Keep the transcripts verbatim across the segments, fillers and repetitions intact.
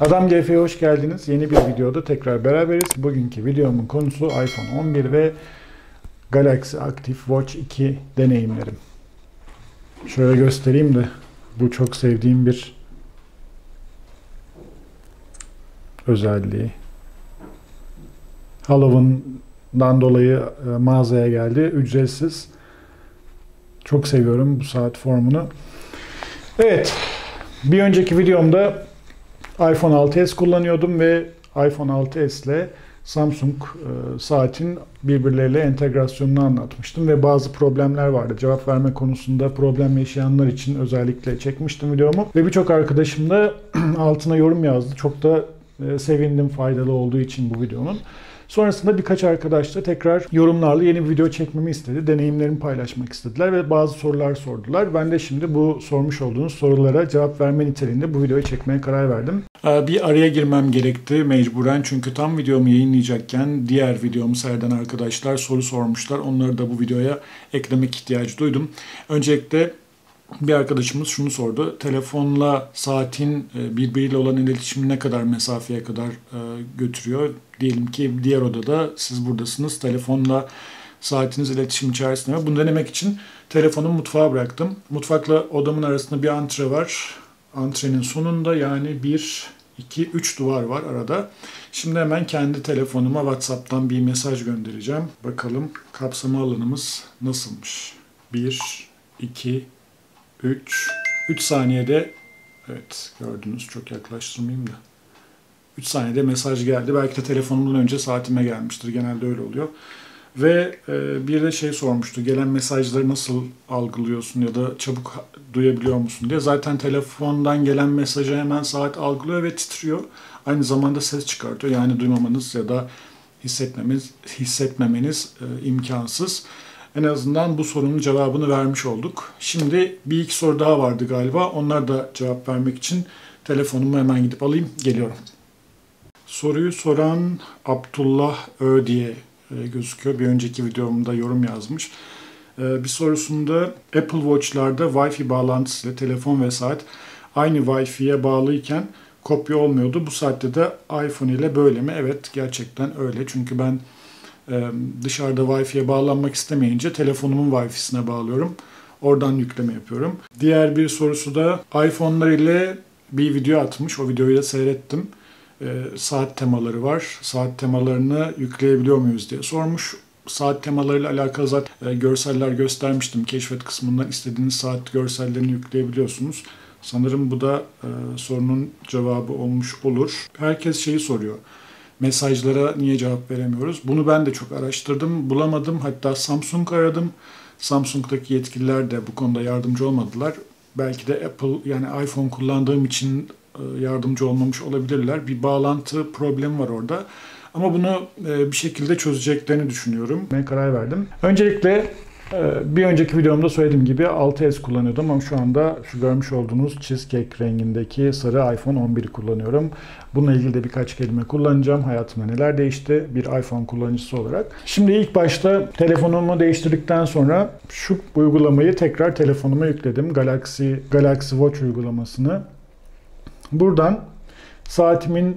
Adam G F'ye hoş geldiniz. Yeni bir videoda tekrar beraberiz. Bugünkü videomun konusu iPhone on bir ve Galaxy Active Watch iki deneyimlerim. Şöyle göstereyim de bu çok sevdiğim bir özelliği. Halloween'dan dolayı mağazaya geldi. Ücretsiz. Çok seviyorum bu saat formunu. Evet. Bir önceki videomda iPhone altı S kullanıyordum ve iPhone altı S ile Samsung e, saatin birbirleriyle entegrasyonunu anlatmıştım ve bazı problemler vardı. Cevap verme konusunda problem yaşayanlar için özellikle çekmiştim videomu ve birçok arkadaşım da altına yorum yazdı. Çok da e, sevindim faydalı olduğu için bu videonun. Sonrasında birkaç arkadaş da tekrar yorumlarla yeni bir video çekmemi istedi. Deneyimlerimi paylaşmak istediler ve bazı sorular sordular. Ben de şimdi bu sormuş olduğunuz sorulara cevap verme niteliğinde bu videoyu çekmeye karar verdim. Bir araya girmem gerekti mecburen. Çünkü tam videomu yayınlayacakken diğer videomu seyreden arkadaşlar soru sormuşlar. Onları da bu videoya eklemek ihtiyacı duydum. Öncelikle bir arkadaşımız şunu sordu. Telefonla saatin birbiriyle olan iletişimi ne kadar mesafeye kadar götürüyor? Diyelim ki diğer odada siz buradasınız. Telefonla saatiniz iletişim içerisinde var. Bunu denemek için telefonu mutfağa bıraktım. Mutfakla odamın arasında bir antre var. Antrenin sonunda yani bir, iki, üç duvar var arada. Şimdi hemen kendi telefonuma WhatsApp'tan bir mesaj göndereceğim. Bakalım kapsama alanımız nasılmış? bir, iki, üç, üç saniyede, evet gördünüz, çok yaklaştırmayayım da. üç saniyede mesaj geldi. Belki de telefonumdan önce saatime gelmiştir. Genelde öyle oluyor. Ve e, bir de şey sormuştu. Gelen mesajları nasıl algılıyorsun ya da çabuk duyabiliyor musun diye. Zaten telefondan gelen mesajı hemen saat algılıyor ve titriyor. Aynı zamanda ses çıkartıyor. Yani duymamanız ya da hissetmemiz, hissetmemeniz e, imkansız. En azından bu sorunun cevabını vermiş olduk. Şimdi bir iki soru daha vardı galiba. Onlara da cevap vermek için telefonumu hemen gidip alayım. Geliyorum. Soruyu soran Abdullah Ö diye gözüküyor. Bir önceki videomda yorum yazmış. Bir sorusunda Apple Watch'larda Wi-Fi bağlantısıyla telefon ve saat aynı Wi-Fi'ye bağlıyken kopya olmuyordu. Bu saatte de iPhone ile böyle mi? Evet, gerçekten öyle. Çünkü ben dışarıda Wi-Fi'ye bağlanmak istemeyince telefonumun Wi-Fi'sine bağlıyorum. Oradan yükleme yapıyorum. Diğer bir sorusu da iPhone'lar ile bir video atmış. O videoyu da seyrettim. Saat temaları var. Saat temalarını yükleyebiliyor muyuz diye sormuş. Saat temalarıyla alakalı zaten görseller göstermiştim. Keşfet kısmından istediğiniz saat görsellerini yükleyebiliyorsunuz. Sanırım bu da sorunun cevabı olmuş olur. Herkes şeyi soruyor. Mesajlara niye cevap veremiyoruz? Bunu ben de çok araştırdım, bulamadım. Hatta Samsung aradım. Samsung'daki yetkililer de bu konuda yardımcı olmadılar. Belki de Apple, yani iPhone kullandığım için yardımcı olmamış olabilirler. Bir bağlantı problemi var orada. Ama bunu bir şekilde çözeceklerini düşünüyorum. Ben karar verdim. Öncelikle bir önceki videomda söylediğim gibi altı S kullanıyordum ama şu anda şu görmüş olduğunuz cheesecake rengindeki sarı iPhone on bir'i kullanıyorum. Bununla ilgili de birkaç kelime kullanacağım. Hayatımda neler değişti bir iPhone kullanıcısı olarak. Şimdi ilk başta telefonumu değiştirdikten sonra şu uygulamayı tekrar telefonuma yükledim. Galaxy, Galaxy Watch uygulamasını. Buradan saatimin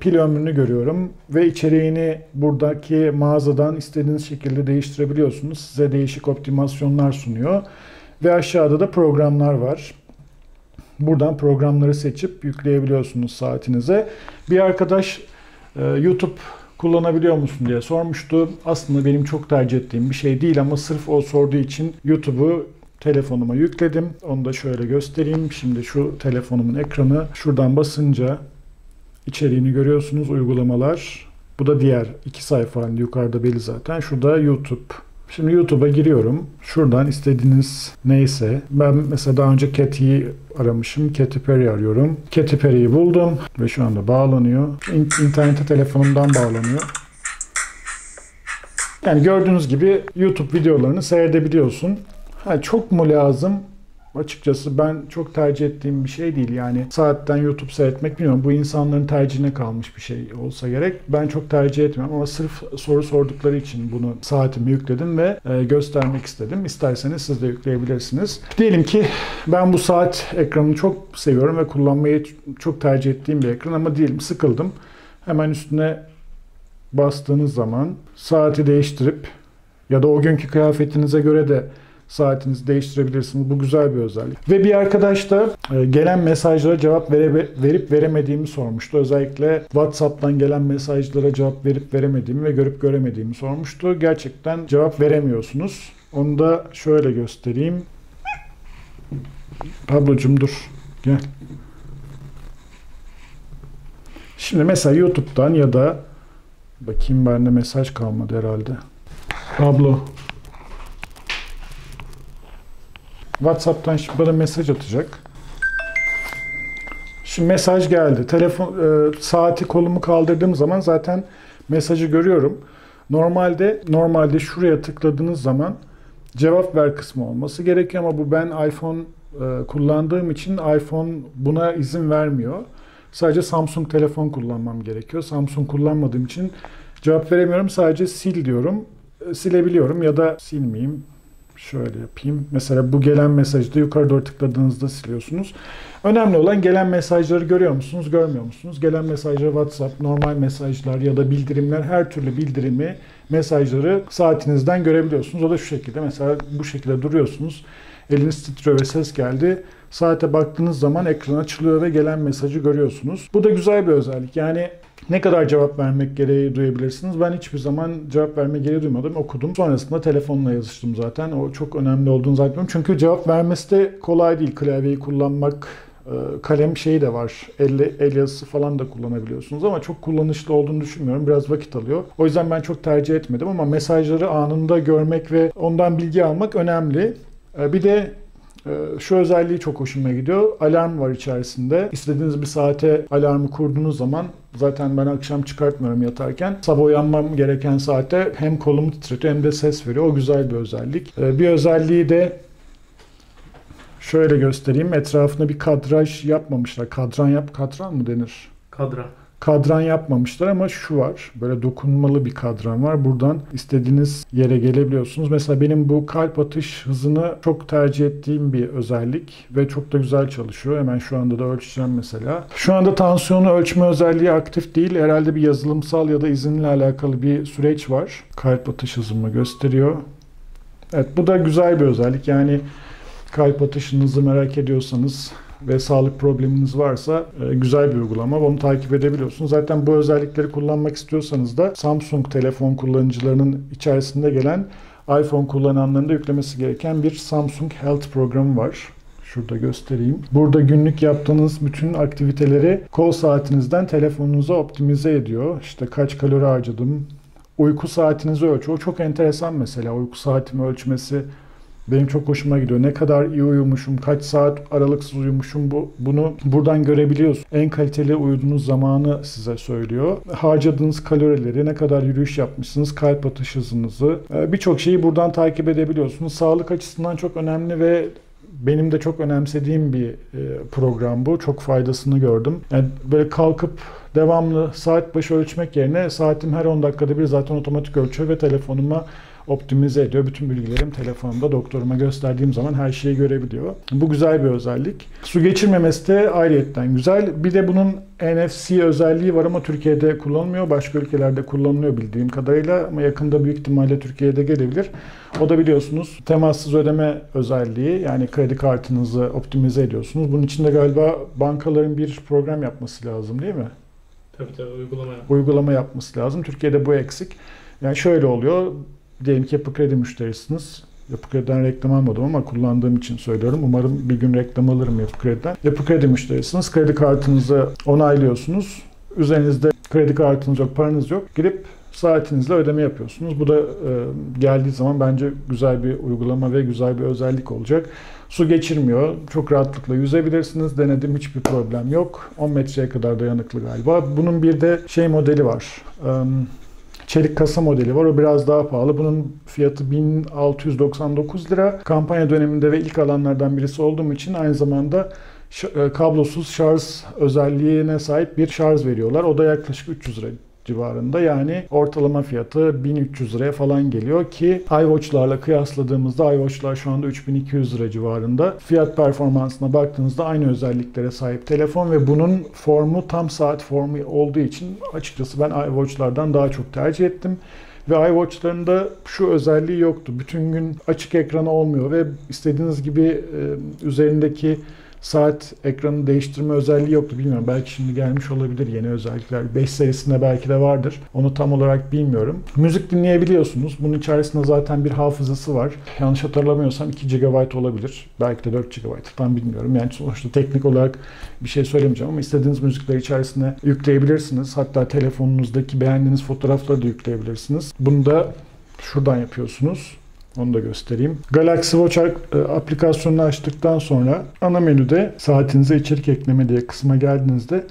pil ömrünü görüyorum ve içeriğini buradaki mağazadan istediğiniz şekilde değiştirebiliyorsunuz. Size değişik optimizasyonlar sunuyor ve aşağıda da programlar var. Buradan programları seçip yükleyebiliyorsunuz saatinize. Bir arkadaş YouTube kullanabiliyor musun diye sormuştu. Aslında benim çok tercih ettiğim bir şey değil ama sırf o sorduğu için YouTube'u telefonuma yükledim. Onu da şöyle göstereyim. Şimdi şu telefonumun ekranı. Şuradan basınca içeriğini görüyorsunuz. Uygulamalar. Bu da diğer iki sayfa halinde yukarıda belli zaten. Şurada YouTube. Şimdi YouTube'a giriyorum. Şuradan istediğiniz neyse. Ben mesela daha önce Katy'yi aramışım. Katy Perry arıyorum. Katy Perry'yi buldum. Ve şu anda bağlanıyor. İnternete telefonumdan bağlanıyor. Yani gördüğünüz gibi YouTube videolarını seyredebiliyorsun. Ha, çok mu lazım? açıkçası ben çok tercih ettiğim bir şey değil. Yani saatten YouTube seyretmek, bilmiyorum, bu insanların tercihine kalmış bir şey olsa gerek. Ben çok tercih etmiyorum ama sırf soru sordukları için bunu saatime yükledim ve göstermek istedim. İsterseniz siz de yükleyebilirsiniz. Diyelim ki ben bu saat ekranını çok seviyorum ve kullanmayı çok tercih ettiğim bir ekran, ama diyelim sıkıldım. Hemen üstüne bastığınız zaman saati değiştirip ya da o günkü kıyafetinize göre de saatinizi değiştirebilirsiniz. Bu güzel bir özellik. Ve bir arkadaş da gelen mesajlara cevap vere, verip veremediğimi sormuştu. Özellikle WhatsApp'tan gelen mesajlara cevap verip veremediğimi ve görüp göremediğimi sormuştu. Gerçekten cevap veremiyorsunuz. Onu da şöyle göstereyim. Pablocuğum dur. Gel. Şimdi mesela YouTube'dan ya da bakayım, bende mesaj kalmadı herhalde. Pablo. WhatsApp'tan şimdi bana mesaj atacak. Şimdi mesaj geldi. Telefon e, saati kolumu kaldırdığım zaman zaten mesajı görüyorum. Normalde normalde şuraya tıkladığınız zaman cevap ver kısmı olması gerekiyor ama bu ben iPhone e, kullandığım için iPhone buna izin vermiyor. Sadece Samsung telefon kullanmam gerekiyor. Samsung kullanmadığım için cevap veremiyorum. Sadece sil diyorum. E, silebiliyorum ya da silmeyeyim. Şöyle yapayım. Mesela bu gelen mesajı da yukarı doğru tıkladığınızda siliyorsunuz. Önemli olan gelen mesajları görüyor musunuz, görmüyor musunuz? Gelen mesajları WhatsApp, normal mesajlar ya da bildirimler, her türlü bildirimi, mesajları saatinizden görebiliyorsunuz. O da şu şekilde. Mesela bu şekilde duruyorsunuz. Eliniz titriyor ve ses geldi. Saate baktığınız zaman ekran açılıyor ve gelen mesajı görüyorsunuz. Bu da güzel bir özellik. Yani ne kadar cevap vermek gereği duyabilirsiniz? Ben hiçbir zaman cevap verme gereği duymadım. Okudum. Sonrasında telefonla yazıştım zaten. O çok önemli olduğunu zannetmiyorum. Çünkü cevap vermesi de kolay değil. Klavyeyi kullanmak, kalem şeyi de var. El, el yazısı falan da kullanabiliyorsunuz ama çok kullanışlı olduğunu düşünmüyorum. Biraz vakit alıyor. O yüzden ben çok tercih etmedim ama mesajları anında görmek ve ondan bilgi almak önemli. Bir de şu özelliği çok hoşuma gidiyor. Alarm var içerisinde. İstediğiniz bir saate alarmı kurduğunuz zaman, zaten ben akşam çıkartmıyorum yatarken, sabah uyanmam gereken saate hem kolumu titretiyor hem de ses veriyor. O güzel bir özellik. Bir özelliği de şöyle göstereyim. Etrafına bir kadraj yapmamışlar. Kadran yap, katran mı denir? Kadra. Kadran yapmamışlar ama şu var. Böyle dokunmalı bir kadran var. Buradan istediğiniz yere gelebiliyorsunuz. Mesela benim bu kalp atış hızını çok tercih ettiğim bir özellik ve çok da güzel çalışıyor. Hemen şu anda da ölçeceğim mesela. Şu anda tansiyonu ölçme özelliği aktif değil. Herhalde bir yazılımsal ya da izinle alakalı bir süreç var. Kalp atış hızımı gösteriyor. Evet, bu da güzel bir özellik. Yani kalp atışınızı merak ediyorsanız ve sağlık probleminiz varsa güzel bir uygulama. Onu takip edebiliyorsunuz. Zaten bu özellikleri kullanmak istiyorsanız da Samsung telefon kullanıcılarının içerisinde gelen, iPhone kullananların da yüklemesi gereken bir Samsung Health programı var. Şurada göstereyim. Burada günlük yaptığınız bütün aktiviteleri kol saatinizden telefonunuza optimize ediyor. İşte kaç kalori harcadım, uyku saatinizi ölçüyor. O çok enteresan mesela. Uyku saatimi ölçmesi benim çok hoşuma gidiyor. Ne kadar iyi uyumuşum, kaç saat aralıksız uyumuşum, bu, bunu buradan görebiliyorsunuz. En kaliteli uyuduğunuz zamanı size söylüyor. Harcadığınız kalorileri, ne kadar yürüyüş yapmışsınız, kalp atış hızınızı, birçok şeyi buradan takip edebiliyorsunuz. Sağlık açısından çok önemli ve benim de çok önemsediğim bir program bu. Çok faydasını gördüm. Yani böyle kalkıp devamlı saat başı ölçmek yerine saatim her on dakikada bir zaten otomatik ölçüyor ve telefonuma optimize ediyor. Bütün bilgilerim telefonumda, doktoruma gösterdiğim zaman her şeyi görebiliyor. Bu güzel bir özellik. Su geçirmemesi de ayrıyetten güzel. Bir de bunun N F C özelliği var ama Türkiye'de kullanılmıyor. Başka ülkelerde kullanılıyor bildiğim kadarıyla ama yakında büyük ihtimalle Türkiye'de gelebilir. O da biliyorsunuz temassız ödeme özelliği. Yani kredi kartınızı optimize ediyorsunuz. Bunun için de galiba bankaların bir program yapması lazım, değil mi? Tabii tabii, uygulama. Uygulama yapması lazım. Türkiye'de bu eksik. Yani şöyle oluyor. Diyelim ki Yapı Kredi müşterisiniz. Yapı Kredi'den reklam almadım ama kullandığım için söylüyorum. Umarım bir gün reklam alırım Yapı Kredi'den. Yapı Kredi müşterisiniz. Kredi kartınızı onaylıyorsunuz. Üzerinizde kredi kartınız yok, paranız yok. Girip saatinizle ödeme yapıyorsunuz. Bu da e, geldiği zaman bence güzel bir uygulama ve güzel bir özellik olacak. Su geçirmiyor. Çok rahatlıkla yüzebilirsiniz. Denedim, hiçbir problem yok. on metreye kadar dayanıklı galiba. Bunun bir de şey modeli var. E, Çelik kasa modeli var. O biraz daha pahalı. Bunun fiyatı bin altı yüz doksan dokuz lira. Kampanya döneminde ve ilk alanlardan birisi olduğum için aynı zamanda kablosuz şarj özelliğine sahip bir şarj veriyorlar. O da yaklaşık üç yüz lira civarında. Yani ortalama fiyatı bin üç yüz liraya falan geliyor ki iWatch'larla kıyasladığımızda iWatch'lar şu anda üç bin iki yüz lira civarında. Fiyat performansına baktığınızda aynı özelliklere sahip telefon ve bunun formu tam saat formu olduğu için açıkçası ben iWatch'lardan daha çok tercih ettim. Ve iWatch'larında şu özelliği yoktu. Bütün gün açık ekranı olmuyor ve istediğiniz gibi üzerindeki saat ekranı değiştirme özelliği yoktu. Bilmiyorum. Belki şimdi gelmiş olabilir yeni özellikler. beş serisinde belki de vardır. Onu tam olarak bilmiyorum. Müzik dinleyebiliyorsunuz. Bunun içerisinde zaten bir hafızası var. Yanlış hatırlamıyorsam iki gigabayt olabilir. Belki de dört gigabayt. Tam bilmiyorum. Yani sonuçta teknik olarak bir şey söylemeyeceğim ama istediğiniz müzikleri içerisine yükleyebilirsiniz. Hatta telefonunuzdaki beğendiğiniz fotoğrafları da yükleyebilirsiniz. Bunu da şuradan yapıyorsunuz. Onu da göstereyim. Galaxy Watch aplikasyonunu açtıktan sonra ana menüde saatinize içerik ekleme diye kısma geldiğinizde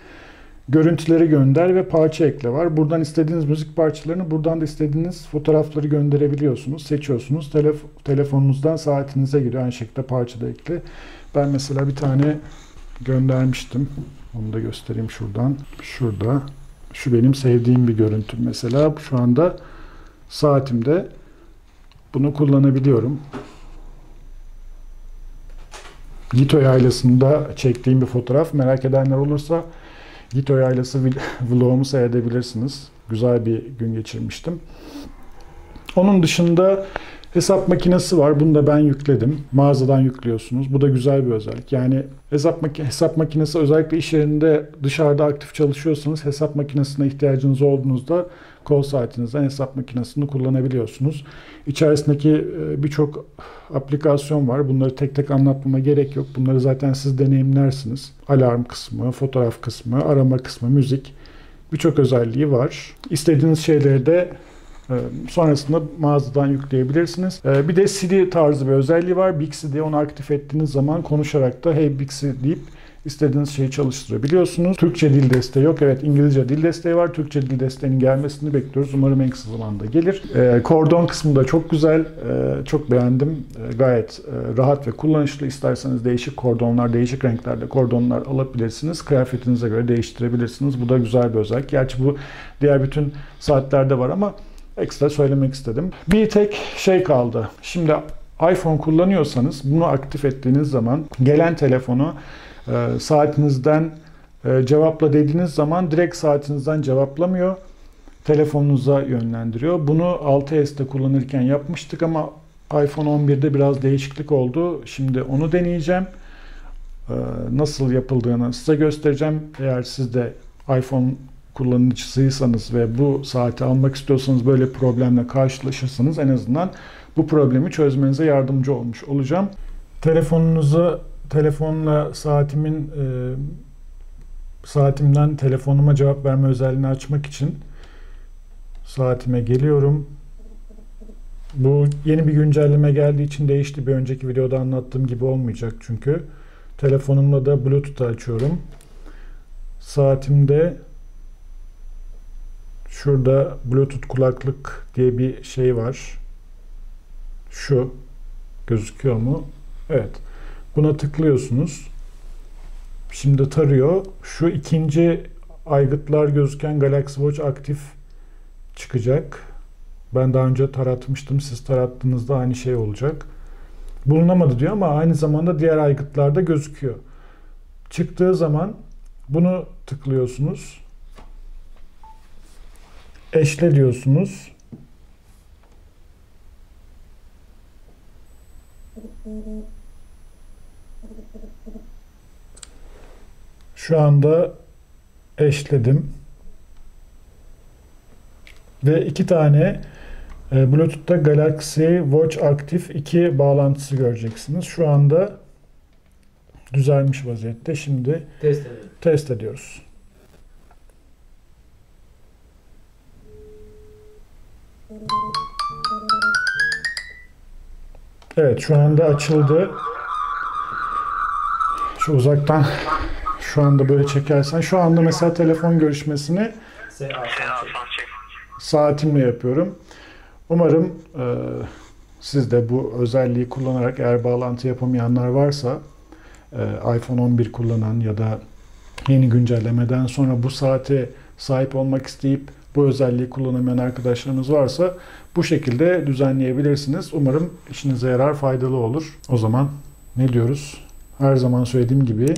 görüntüleri gönder ve parça ekle var. Buradan istediğiniz müzik parçalarını, buradan da istediğiniz fotoğrafları gönderebiliyorsunuz. Seçiyorsunuz. Telef telefonunuzdan saatinize giriyor. Aynı şekilde parça da ekle. Ben mesela bir tane göndermiştim. Onu da göstereyim şuradan. Şurada. Şu benim sevdiğim bir görüntü. Mesela şu anda saatimde bunu kullanabiliyorum. Gito Yaylası'nda çektiğim bir fotoğraf. Merak edenler olursa Gito Yaylası vlogumu seyredebilirsiniz. Güzel bir gün geçirmiştim. Onun dışında hesap makinesi var. Bunu da ben yükledim. Mağazadan yüklüyorsunuz. Bu da güzel bir özellik. Yani hesap, mak hesap makinesi özellikle iş yerinde dışarıda aktif çalışıyorsanız hesap makinesine ihtiyacınız olduğunuzda kol saatinizden hesap makinesini kullanabiliyorsunuz. İçerisindeki birçok aplikasyon var. Bunları tek tek anlatmama gerek yok. Bunları zaten siz deneyimlersiniz. Alarm kısmı, fotoğraf kısmı, arama kısmı, müzik. Birçok özelliği var. İstediğiniz şeyleri de sonrasında mağazadan yükleyebilirsiniz. Bir de Siri tarzı bir özelliği var. Bixby diye onu aktif ettiğiniz zaman konuşarak da hey Bixby deyip istediğiniz şeyi çalıştırabiliyorsunuz. Türkçe dil desteği yok. Evet, İngilizce dil desteği var. Türkçe dil desteğinin gelmesini bekliyoruz. Umarım en kısa zamanda gelir. Kordon kısmı da çok güzel. Çok beğendim. Gayet rahat ve kullanışlı. İsterseniz değişik kordonlar, değişik renklerde kordonlar alabilirsiniz. Kıyafetinize göre değiştirebilirsiniz. Bu da güzel bir özellik. Gerçi bu diğer bütün saatlerde var ama ekstra söylemek istedim. Bir tek şey kaldı. Şimdi iPhone kullanıyorsanız bunu aktif ettiğiniz zaman gelen telefonu e, saatinizden e, cevapla dediğiniz zaman direkt saatinizden cevaplamıyor. Telefonunuza yönlendiriyor. Bunu altı es'te kullanırken yapmıştık ama iPhone on bir'de biraz değişiklik oldu. Şimdi onu deneyeceğim. E, nasıl yapıldığını size göstereceğim. Eğer siz de iPhone kullanıcısıysanız ve bu saati almak istiyorsanız böyle problemle karşılaşırsanız en azından bu problemi çözmenize yardımcı olmuş olacağım. Telefonunuzu telefonla saatimin e, saatimden telefonuma cevap verme özelliğini açmak için saatime geliyorum. Bu yeni bir güncelleme geldiği için değişti. Bir önceki videoda anlattığım gibi olmayacak çünkü. Telefonumla da Bluetooth'u açıyorum. Saatimde şurada Bluetooth kulaklık diye bir şey var. Şu. Gözüküyor mu? Evet. Buna tıklıyorsunuz. Şimdi tarıyor. Şu ikinci aygıtlar gözüken Galaxy Watch aktif çıkacak. Ben daha önce taratmıştım. Siz tarattığınızda aynı şey olacak. Bulunamadı diyor ama aynı zamanda diğer aygıtlarda gözüküyor. Çıktığı zaman bunu tıklıyorsunuz. Eşle diyorsunuz. Şu anda eşledim. Ve iki tane Bluetooth'ta Galaxy Watch Active iki bağlantısı göreceksiniz. Şu anda düzelmiş vaziyette. Şimdi test ediyoruz. Test ediyoruz. Evet, şu anda açıldı. Şu uzaktan şu anda böyle çekersen şu anda mesela telefon görüşmesini saatimle yapıyorum. Umarım e, siz de bu özelliği kullanarak, eğer bağlantı yapamayanlar varsa, e, iPhone on bir kullanan ya da yeni güncellemeden sonra bu saate sahip olmak isteyip bu özelliği kullanamayan arkadaşlarınız varsa bu şekilde düzenleyebilirsiniz. Umarım işinize yarar, faydalı olur. O zaman ne diyoruz? Her zaman söylediğim gibi,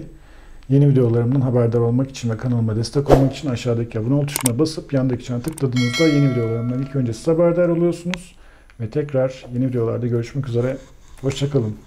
yeni videolarımdan haberdar olmak için ve kanalıma destek olmak için aşağıdaki abone ol tuşuna basıp yandaki çana tıkladığınızda yeni videolarımdan ilk önce siz haberdar oluyorsunuz. Ve tekrar yeni videolarda görüşmek üzere. Hoşça kalın.